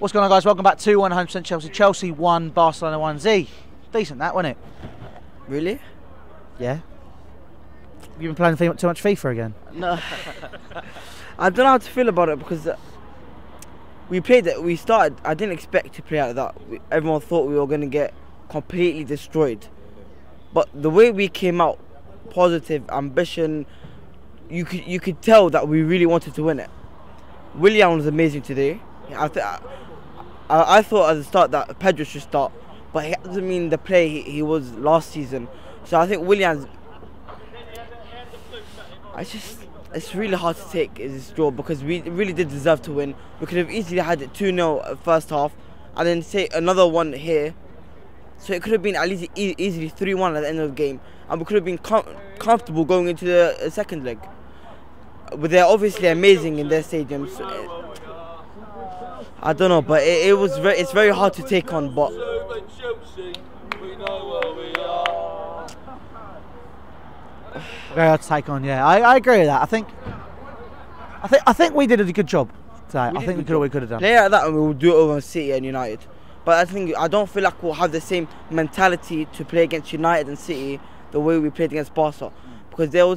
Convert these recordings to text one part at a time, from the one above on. What's going on, guys? Welcome back to 1 100% Chelsea. Chelsea 1, Barcelona 1-0. Decent that, wasn't it? Really? Yeah. You've been playing too much FIFA again? No. I don't know how to feel about it because we played it. We started. I didn't expect to play like that. Everyone thought we were going to get completely destroyed. But the way we came out, positive, ambition, you could tell that we really wanted to win it. Willian was amazing today. I thought at the start that Pedro should start, but he doesn't mean the play he was last season. So I think Willian's. It's really hard to take this draw because we really did deserve to win. We could have easily had it 2-0 at first half, and then say another one here. So it could have been at least easily 3-1 at the end of the game, and we could have been comfortable going into the second leg. But they're obviously amazing in their stadiums. So I don't know, but it's very hard to take on. But very hard to take on. Yeah, I agree with that. I think we did a good job today. I think we did what we could have done. Yeah, that, and we will do it over on City and United. But I don't feel like we'll have the same mentality to play against United and City the way we played against Barca, because all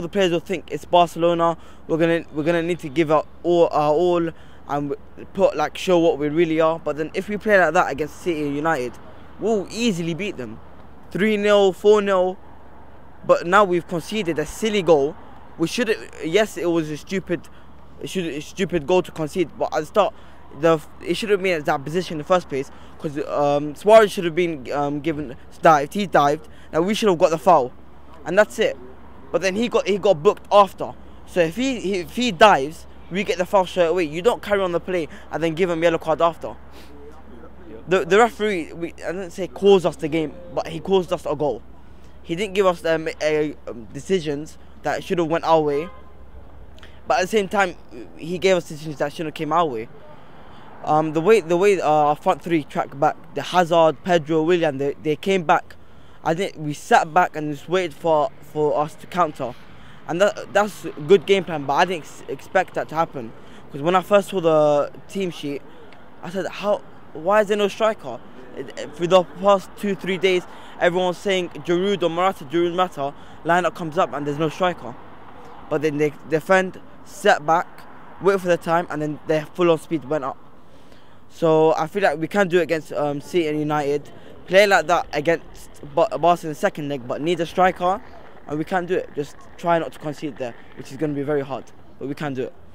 the players will think it's Barcelona. We're gonna need to give our all. And put show what we really are. But then if we play like that against City and United, we'll easily beat them, 3-0, 4-0. But now we've conceded a silly goal. We should. Yes, it was a stupid goal to concede. But at the start, it should have been at that position in the first place, because Suarez should have been given dived. He dived, and we should have got the foul, and that's it. But then he got booked after. So if he dives, we get the foul straight away. You don't carry on the play and then give him yellow card after. The referee, I didn't say caused us the game, but he caused us a goal. He didn't give us decisions that should have went our way. But at the same time, he gave us decisions that should have came our way. The way our front three tracked back, the Hazard, Pedro, Willian, they came back. We sat back and just waited for us to counter. And that's a good game plan, but I didn't expect that to happen. Because when I first saw the team sheet, I said, why is there no striker? For the past 2-3 days, everyone's saying Giroud or Morata, Giroud, Mata. Lineup comes up and there's no striker. But then they defend, set back, wait for the time, and then their full-on speed went up. So I feel like we can do it against City and United. Play like that against Barca in the second leg, but need a striker. And we can do it. Just try not to concede there, which is going to be very hard. But we can do it.